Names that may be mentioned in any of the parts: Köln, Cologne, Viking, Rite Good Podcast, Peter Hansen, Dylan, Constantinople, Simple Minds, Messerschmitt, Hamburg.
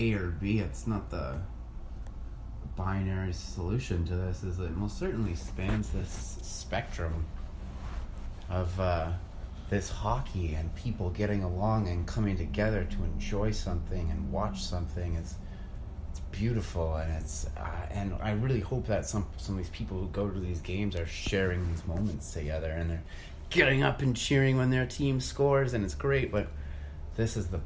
A or B. It's not the binary solution to this, is it most certainly spans this spectrum of this hockey and people getting along and coming together to enjoy something and watch something. It's beautiful, and it's and I really hope that some of these people who go to these games are sharing these moments together, and they're getting up and cheering when their team scores, and it's great. But this is the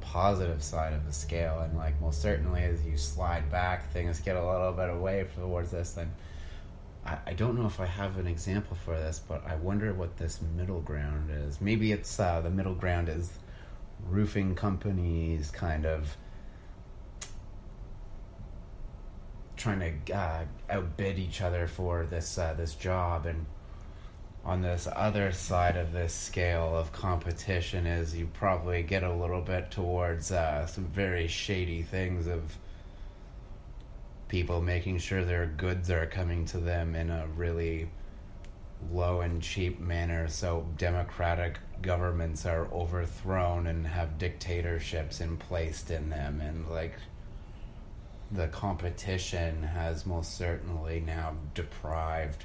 positive side of the scale, and like most certainly as you slide back, things get a little bit away towards this. And I don't know if I have an example for this, but I wonder what this middle ground is. Maybe it's the middle ground is roofing companies kind of trying to outbid each other for this job, and on this other side of this scale of competition is you probably get a little bit towards some very shady things of people making sure their goods are coming to them in a really low and cheap manner, so democratic governments are overthrown and have dictatorships in placed in them, and like the competition has most certainly now deprived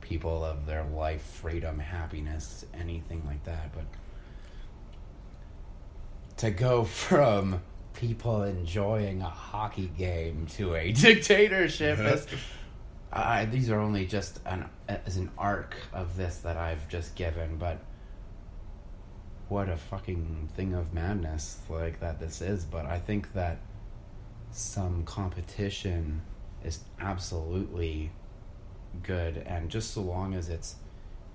people of their life, freedom, happiness, anything like that. But to go from people enjoying a hockey game to a dictatorship is, these are only just an arc of this that I've just given, but what a fucking thing of madness like that this is. But I think that some competition is absolutely good, and just so long as it's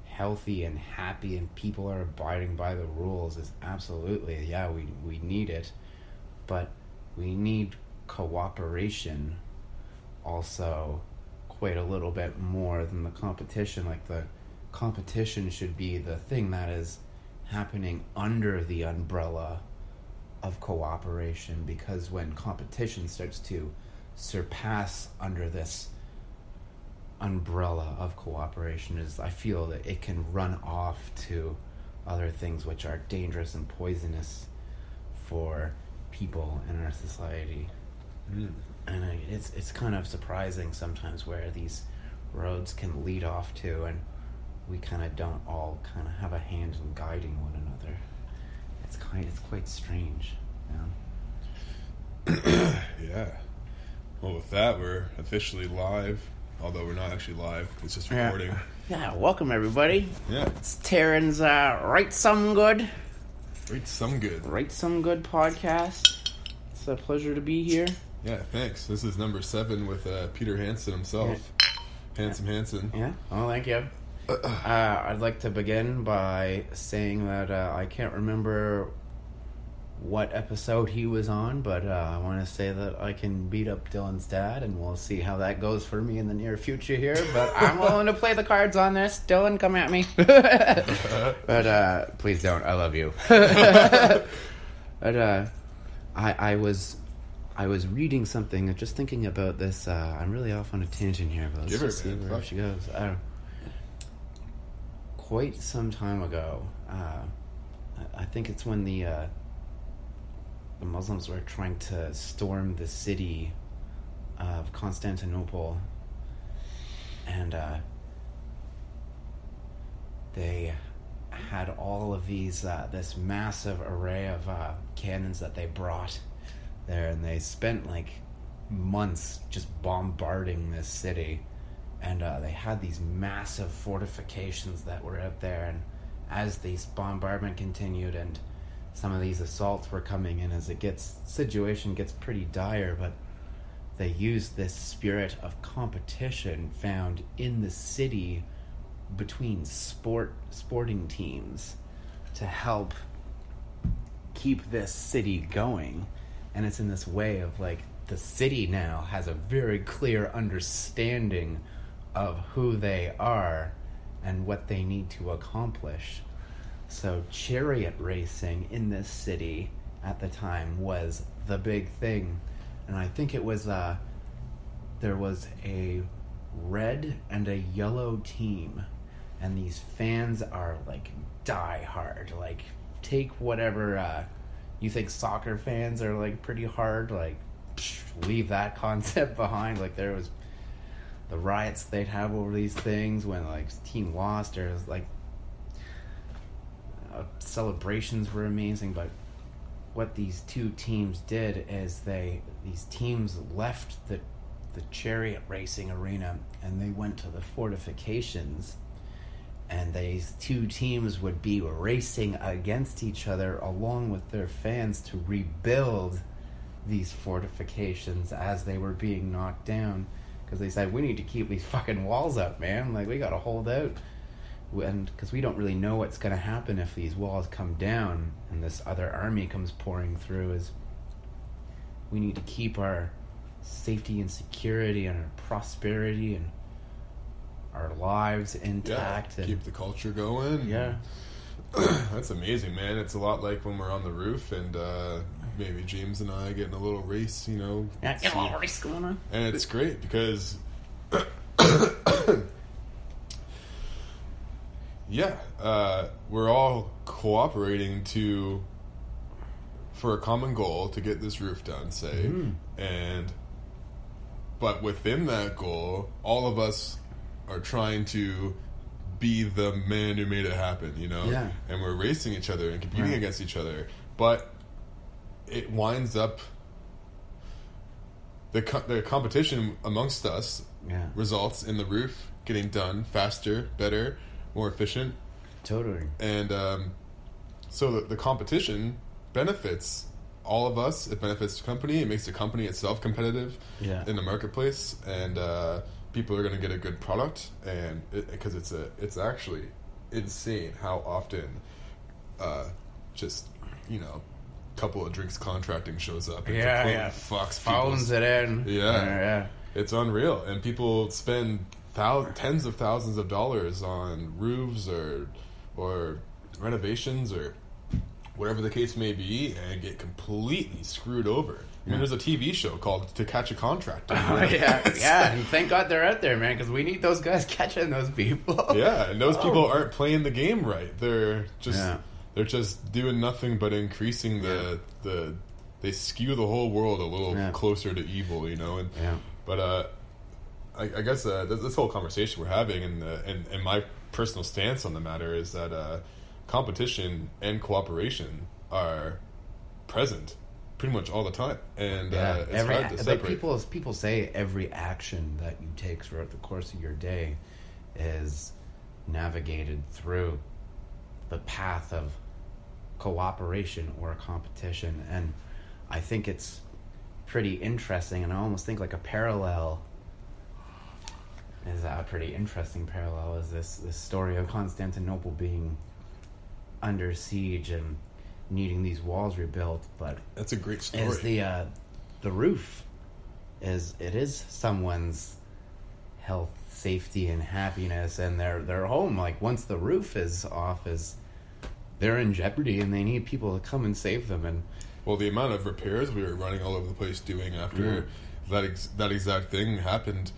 healthy and happy and people are abiding by the rules, is absolutely, yeah, we need it, but we need cooperation also quite a little bit more than the competition. Like the competition should be the thing that is happening under the umbrella of cooperation, because when competition starts to surpass under this umbrella of cooperation, is I feel that it can run off to other things which are dangerous and poisonous for people in our society. And it's kind of surprising sometimes where these roads can lead off to, and we kind of don't all kind of have a hand in guiding one another. It's quite strange, you know? Yeah. Well, with that, we're officially live. Although we're not actually live, it's just recording. Yeah, welcome everybody. Yeah. It's Taryn's Rite Some Good podcast. It's a pleasure to be here. Yeah, thanks. This is number 7 with Peter Hansen himself. Yeah. Handsome Hansen. Yeah, well, thank you. I'd like to begin by saying that I can't remember what episode he was on, but I want to say that I can beat up Dylan's dad, and we'll see how that goes for me in the near future here, but I'm willing to play the cards on this. Dylan, come at me. But please don't. I love you. But I was reading something and just thinking about this. I'm really off on a tangent here, but let's just see where she goes. I don't know. Quite some time ago, I think it's when the Muslims were trying to storm the city of Constantinople, and they had all of these this massive array of cannons that they brought there, and they spent like months just bombarding this city. And they had these massive fortifications that were out there, and as this bombardment continued and some of these assaults were coming in, as situation gets pretty dire, but they used this spirit of competition found in the city between sporting teams to help keep this city going. And it's in this way of like the city now has a very clear understanding of who they are and what they need to accomplish. So chariot racing in this city at the time was the big thing, and I think it was there was a red and a yellow team, and these fans are like die hard, like take whatever you think soccer fans are like pretty hard, like leave that concept behind. Like there was the riots they'd have over these things when like team lost, or like celebrations were amazing. But what these two teams did is these teams left the chariot racing arena and they went to the fortifications, and these two teams would be racing against each other along with their fans to rebuild these fortifications as they were being knocked down, because they said, we need to keep these fucking walls up, man, like we gotta hold out, and because we don't really know what's gonna happen if these walls come down and this other army comes pouring through, is we need to keep our safety and security and our prosperity and our lives intact, and keep the culture going. Yeah. That's amazing, man. It's a lot like when we're on the roof and maybe James and I getting a little race, you know. Yeah, get a little race going on. And it's great because we're all cooperating for a common goal to get this roof done, say, but within that goal, all of us are trying to be the man who made it happen, you know? Yeah. And we're racing each other and competing against each other. But it winds up... The competition amongst us results in the roof getting done faster, better, more efficient. Totally. And so the competition benefits all of us. It benefits the company. It makes the company itself competitive in the marketplace. And... people are going to get a good product, and because it's actually insane how often a couple of drinks contracting shows up and fucks phones it in. It's unreal, and people spend tens of thousands of dollars on roofs or renovations or whatever the case may be, and get completely screwed over. I mean, there's a TV show called To Catch a Contractor. And thank God they're out there, man, because we need those guys catching those people. Yeah, and those people aren't playing the game right. They're just doing nothing but increasing they skew the whole world a little closer to evil, you know. But I guess this whole conversation we're having and my personal stance on the matter is that competition and cooperation are present pretty much all the time, and it's hard to separate. Like people say every action that you take throughout the course of your day is navigated through the path of cooperation or competition, and I think it's pretty interesting, and I almost think like a parallel is this story of Constantinople being under siege and needing these walls rebuilt, but that's a great story. Is the roof is someone's health, safety, and happiness, and their home. Like once the roof is off, they're in jeopardy, and they need people to come and save them. And well, the amount of repairs we were running all over the place doing after that exact thing happened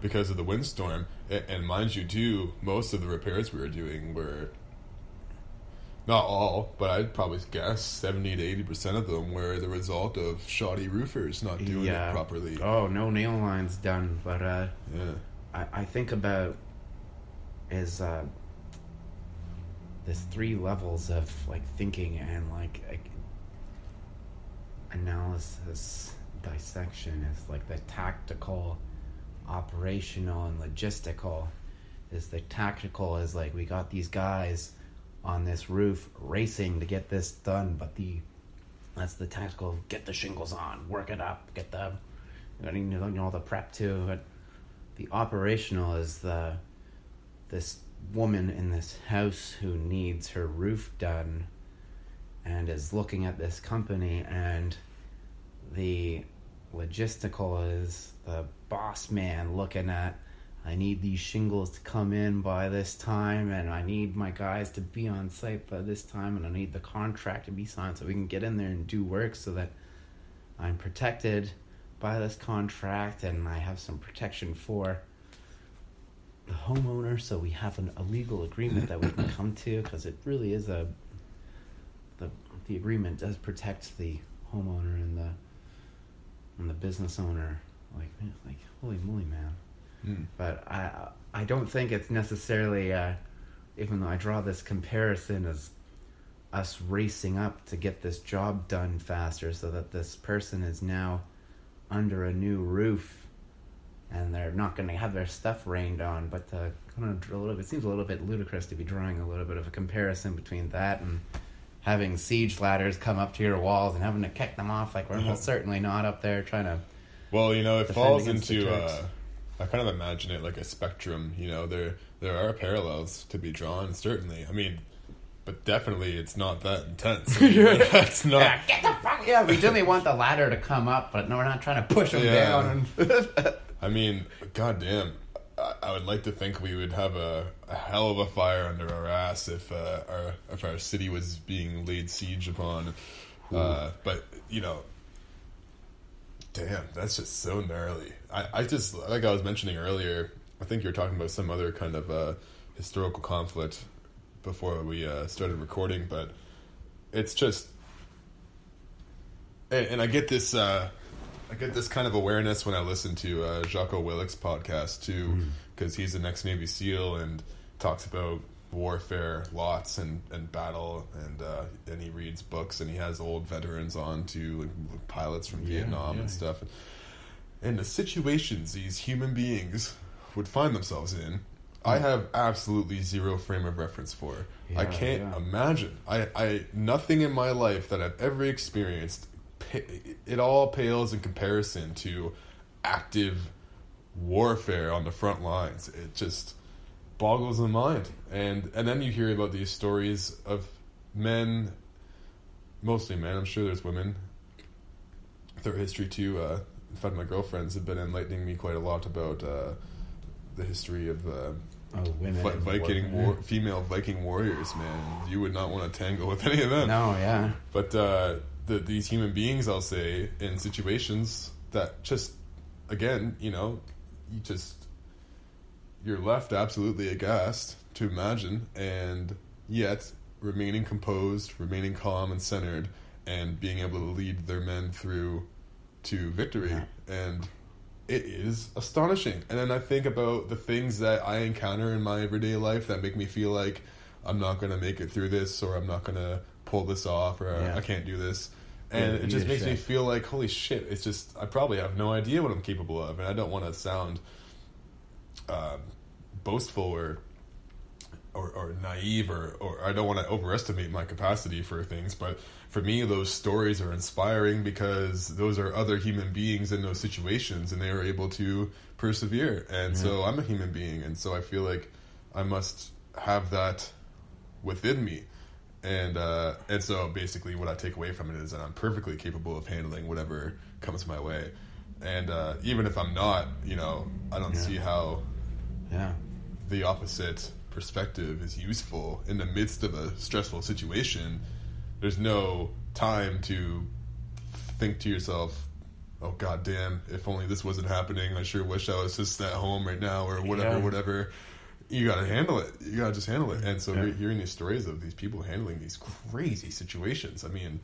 because of the windstorm, and mind you, too, most of the repairs we were doing were. Not all, but I'd probably guess 70 to 80% of them were the result of shoddy roofers not doing it properly. Oh, no nail lines done. But I think about is there's three levels of like thinking and like analysis, dissection. It's like the tactical, operational, and logistical. Is the tactical is like we got these guys on this roof racing to get this done, but that's the tactical, get the shingles on, work it up, get the all the prep too. But the operational is this woman in this house who needs her roof done and is looking at this company, and the logistical is the boss man looking at, I need these shingles to come in by this time, and I need my guys to be on site by this time, and I need the contract to be signed so we can get in there and do work so that I'm protected by this contract, and I have some protection for the homeowner, so we have a legal agreement that we can come to, because it really is the agreement does protect the homeowner and the business owner. Like holy moly, man. Mm. But I don't think it's necessarily, even though I draw this comparison as us racing up to get this job done faster so that this person is now under a new roof and they're not going to have their stuff rained on, but kind of a little bit, it seems a little bit ludicrous to be drawing a little bit of a comparison between that and having siege ladders come up to your walls and having to kick them off. Like, we're almost certainly not up there trying to... Well, you know, it falls into... I kind of imagine it like a spectrum, you know, there are parallels to be drawn, certainly. I mean, but definitely it's not that intense. That's not... Yeah, get the fuck... Yeah, we definitely want the ladder to come up, but no, we're not trying to push them down. And... I mean, goddamn, I would like to think we would have a hell of a fire under our ass if our city was being laid siege upon. But, you know... Damn, that's just so gnarly. I just, like I was mentioning earlier, I think you were talking about some other kind of historical conflict before we started recording, but it's just, and I get this kind of awareness when I listen to Jocko Willick's podcast too, because he's an ex-Navy SEAL and talks about warfare lots and battle, and he reads books, and he has old veterans on too, like pilots from Vietnam and stuff, and the situations these human beings would find themselves in, I have absolutely zero frame of reference for. I can't imagine. I nothing in my life that I've ever experienced, it all pales in comparison to active warfare on the front lines. It just boggles the mind, and then you hear about these stories of men, mostly men, I'm sure there's women through history too. In fact, my girlfriends have been enlightening me quite a lot about the history of women, female Viking warriors, man. You would not want to tangle with any of them. No, yeah. But these human beings, I'll say, in situations that just, again, you know, you're left absolutely aghast to imagine, and yet remaining composed, remaining calm and centered, and being able to lead their men through to victory. Yeah. And it is astonishing. And then I think about the things that I encounter in my everyday life that make me feel like I'm not going to make it through this, or I'm not going to pull this off, or I can't do this. And it just makes me feel like, holy shit, it's just, I probably have no idea what I'm capable of, and I don't want to sound... boastful or naive or I don't want to overestimate my capacity for things, but for me those stories are inspiring because those are other human beings in those situations and they are able to persevere, and so I'm a human being, and so I feel like I must have that within me, and so basically what I take away from it is that I'm perfectly capable of handling whatever comes my way. And even if I'm not, you know, I don't see how the opposite perspective is useful in the midst of a stressful situation. There's no time to think to yourself, oh, goddamn, if only this wasn't happening. I sure wish I was just at home right now, or whatever, whatever. You got to handle it. You got to just handle it. And so hearing these stories of these people handling these crazy situations, I mean...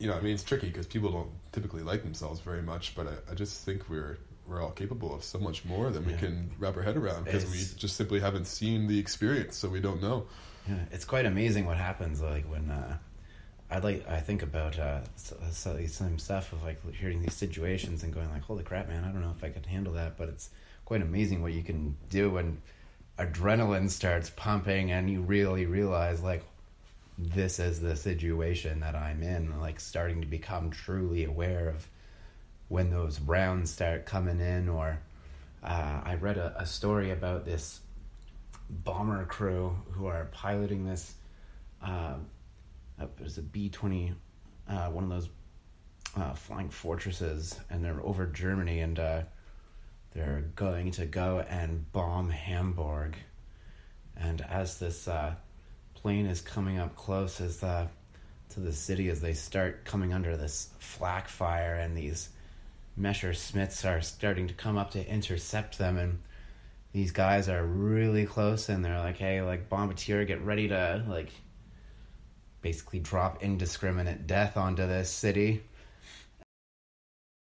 You know, I mean, it's tricky because people don't typically like themselves very much, but I just think we're all capable of so much more than we can wrap our head around, because we just simply haven't seen the experience, so we don't know. Yeah, it's quite amazing what happens. Like when I think about some stuff of like hearing these situations and going like, holy crap, man, I don't know if I could handle that, but it's quite amazing what you can do when adrenaline starts pumping and you really realize like, this is the situation that I'm in, like starting to become truly aware of when those rounds start coming in. Or I read a story about this bomber crew who are piloting this, it was a B-20, one of those flying fortresses, and they're over Germany, and they're going to go and bomb Hamburg. And as this plane is coming up close as to the city, as they start coming under this flak fire, and these Messerschmitts are starting to come up to intercept them, and these guys are really close, and they're like, hey, like, bombardier, get ready to like basically drop indiscriminate death onto this city.